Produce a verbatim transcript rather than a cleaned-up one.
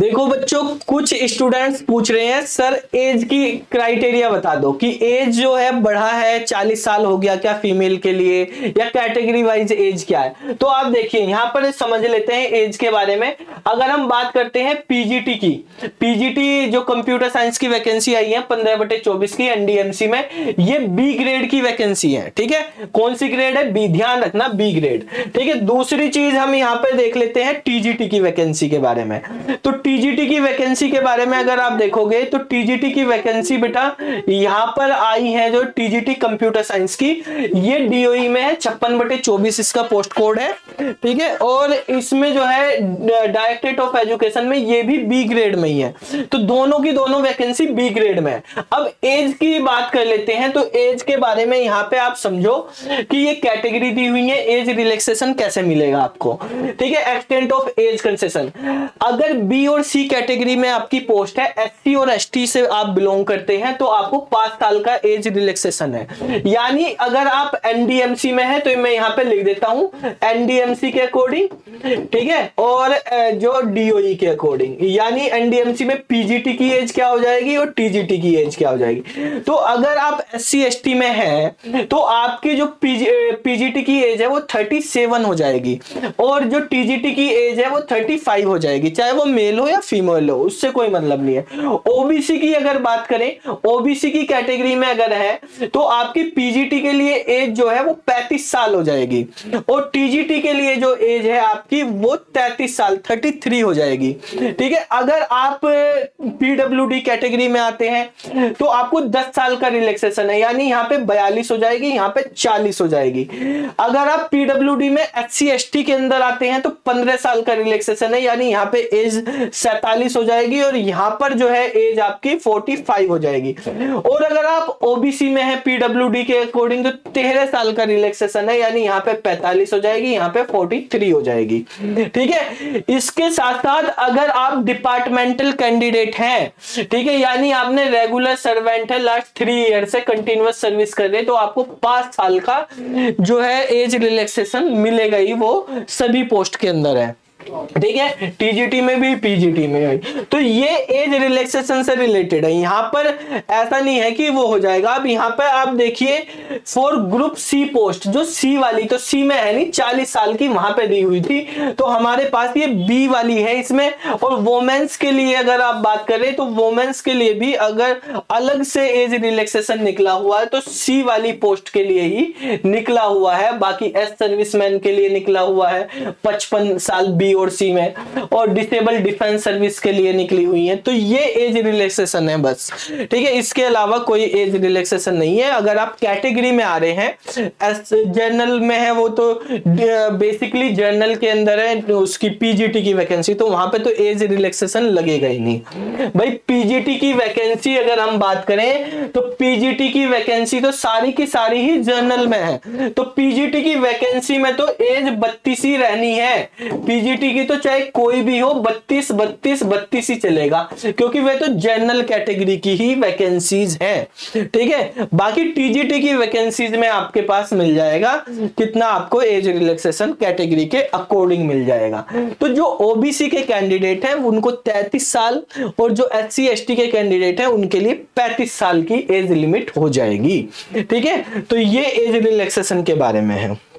देखो बच्चों, कुछ स्टूडेंट्स पूछ रहे हैं सर एज की क्राइटेरिया बता दो कि एज जो है बढ़ा है, चालीस साल हो गया क्या फीमेल के लिए, या कैटेगरी वाइज एज क्या है। तो आप देखिए यहाँ पर समझ लेते हैं एज के बारे में। अगर हम बात करते हैं पीजीटी की, पीजीटी जो कंप्यूटर साइंस की वैकेंसी आई है पंद्रह बटे चौबीस की एनडीएमसी में, ये बी ग्रेड की वैकेंसी है। ठीक है, कौन सी ग्रेड है बी, ध्यान रखना बी ग्रेड। ठीक है, दूसरी चीज हम यहाँ पर देख लेते हैं टीजीटी की वैकेंसी के बारे में। तो टीजीटी की वैकेंसी के बारे में अगर आप देखोगे तो टीजीटी की वैकेंसी बेटा यहाँ पर आई है जो टीजीटी कंप्यूटर साइंस की, ये डीओई में है, छप्पन बटे चौबीस इसका पोस्ट कोड है। ठीक है, और इसमें जो है डायरेक्टरेट ऑफ एजुकेशन में, ये भी बी ग्रेड में ही है। तो दोनों की दोनों वैकेंसी बी ग्रेड में है। अब एज की बात कर लेते हैं, तो एज के बारे में यहाँ पे आप समझो कि ये कैटेगरी दी हुई है, एज रिलैक्सेशन कैसे मिलेगा आपको। ठीक है, एक्सटेंट ऑफ एज कंसेशन, अगर बी और सी कैटेगरी में आपकी पोस्ट है, एससी और एसटी से आप बिलोंग करते हैं, तो आपको पांच साल का एज रिलैक्सेशन है। यानी अगर आप एनडीएमसी में है तो मैं यहाँ पे लिख देता हूं एनडीएमसी के अकॉर्डिंग। ठीक है, और जो डीओई के अकॉर्डिंग, यानी एनडीएमसी में पीजीटी की एज क्या हो जाएगी और टीजीटी की एज क्या हो जाएगी। तो अगर आप एससी एसटी में है तो आपकी जो पीजीटी की एज है वो थर्टी सेवन हो जाएगी, और जो टीजीटी की एज है वो थर्टी फाइव हो जाएगी, चाहे वो मेल हो या फीमेल हो, उससे कोई मतलब नहीं है। ओबीसी की अगर बात करें, ओबीसी की कैटेगरी में अगर है तो आपकी पीजीटी के लिए एज जो है वो पैंतीस साल हो जाएगी, और टीजीटी के लिए जो एज है आपकी वो तैंतीस साल, तैंतीस हो जाएगी। ठीक है, अगर आप पीडब्ल्यूडी कैटेगरी में आते हैं तो आपको दस साल का रिलैक्सेशन है, यानी यहाँ पे बयालीस हो जाएगी, यहाँ पे चालीस हो जाएगी। अगर आप पीडब्ल्यूडी में एससी एसटी के अंदर आते हैं तो पंद्रह साल का रिलैक्सेशन है, यानी यहाँ पे एज सैंतालीस हो जाएगी, और यहाँ पर जो है एज आपकी पैंतालीस हो जाएगी। और अगर आप ओबीसी में है पीडब्ल्यूडी के अकॉर्डिंग तो तेरह साल का रिलैक्सेशन है, यानी यहाँ पे पैंतालीस हो जाएगी, यहाँ पे तैंतालीस हो जाएगी। ठीक है, इसके साथ साथ अगर आप डिपार्टमेंटल कैंडिडेट हैं, ठीक है, यानी आपने रेगुलर सर्वेंट है, लास्ट थ्री ईयर से कंटिन्यूअस सर्विस कर रहे, तो आपको पांच साल का जो है एज रिलैक्सेशन मिलेगा ही, वो सभी पोस्ट के अंदर है। ठीक है, टीजीटी में भी पीजीटी में भी। तो ये एज रिलैक्सेशन से रिलेटेड है, यहाँ पर ऐसा नहीं है कि वो हो जाएगा। अब यहाँ पर आप देखिए फॉर ग्रुप सी पोस्ट, जो सी वाली, तो सी में है नहीं चालीस साल की वहां पे दी हुई थी, तो हमारे पास ये बी वाली है इसमें। और वोमेन्स के लिए अगर आप बात करें तो वोमेन्स के लिए भी अगर अलग से एज रिलैक्सेशन निकला हुआ है तो सी वाली पोस्ट के लिए ही निकला हुआ है। बाकी एस सर्विसमैन के लिए निकला हुआ है पचपन साल बी और सी में, और डिसेबल डिफेंस सर्विस के लिए निकली हुई है। तो ये एज रिलैक्सेशन है बस। ठीक है, इसके अलावा कोई एज रिलैक्सेशन नहीं है। अगर आप कैटेगरी में आ रहे हैं, जनरल में है वो तो बेसिकली जनरल के अंदर है उसकी पीजीटी की वैकेंसी, तो वहां पे तो एज रिलैक्सेशन लगेगा ही नहीं भाई। पीजीटी की वैकेंसी अगर हम बात करें तो पीजीटी की वैकेंसी तो सारी की सारी ही जनरल में है, तो पीजीटी की वैकेंसी में तो एज बत्तीस ही रहनी है। पीजीटी की तो चाहे कोई भी हो बत्तीस बत्तीस बत्तीस ही चलेगा, क्योंकि वे तो जनरल कैटेगरी की ही वैकेंसीज हैं। ठीक है, बाकी टीजीटी की वैकेंसीज में आपके पास मिल जाएगा कितना, आपको एज रिलैक्सेशन कैटेगरी के अकॉर्डिंग मिल जाएगा। तो जो ओबीसी के कैंडिडेट हैं उनको तैंतीस साल, और जो एससी एसटी के कैंडिडेट हैं उनके लिए पैंतीस साल की एज लिमिट हो जाएगी। ठीक है, तो ये एज रिलैक्सेशन के बारे में है।